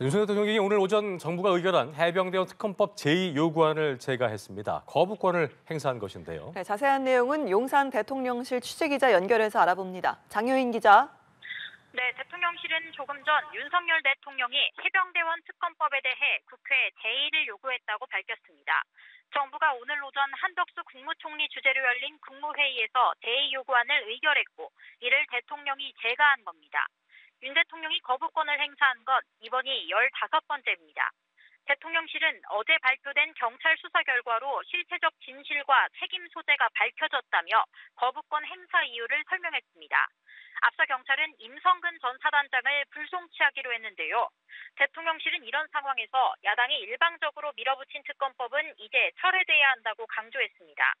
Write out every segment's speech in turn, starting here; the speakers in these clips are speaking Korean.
윤석열 대통령이 오늘 오전 정부가 의결한 해병대원 특검법 제2요구안을 제거했습니다. 거부권을 행사한 것인데요. 네, 자세한 내용은 용산 대통령실 취재기자 연결해서 알아봅니다. 장효인 기자. 네, 대통령실은 조금 전 윤석열 대통령이 해병대원 특검법에 대해 국회에 제2를 요구했다고 밝혔습니다. 정부가 오늘 오전 한덕수 국무총리 주재로 열린 국무회의에서 제2요구안을 의결했고 이를 대통령이 제거한 겁니다. 윤 대통령이 거부권을 행사한 건 이번이 15번째입니다. 대통령실은 어제 발표된 경찰 수사 결과로 실체적 진실과 책임 소재가 밝혀졌다며 거부권 행사 이유를 설명했습니다. 앞서 경찰은 임성근 전 사단장을 불송치하기로 했는데요. 대통령실은 이런 상황에서 야당이 일방적으로 밀어붙인 특검법은 이제 철회돼야 한다고 강조했습니다.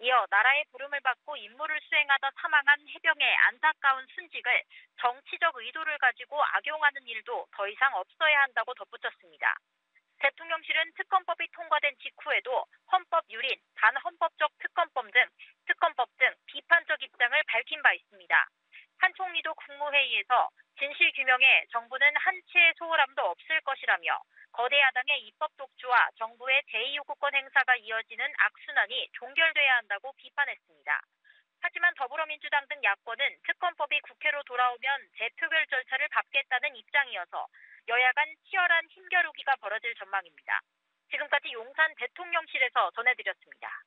이어 나라의 부름을 받고 임무를 수행하다 사망한 해병의 안타까운 순직을 정치적 의도를 가지고 악용하는 일도 더 이상 없어야 한다고 덧붙였습니다. 대통령실은 특검법이 통과된 직후에도 헌법 유린, 반헌법적 특검법 등 비판적 입장을 밝힌 바 있습니다. 한 총리도 국무회의에서 진실규명에 정부는 한치의 소홀함도 없을 것이라며 거대 야당의 입법 독주와 정부의 제2요구권 행사가 이어지는 악순환이 종결돼야 한다고 비판했습니다. 하지만 더불어민주당 등 야권은 특검법이 국회로 돌아오면 재표결 절차를 밟겠다는 입장이어서 여야 간 치열한 힘겨루기가 벌어질 전망입니다. 지금까지 용산 대통령실에서 전해드렸습니다.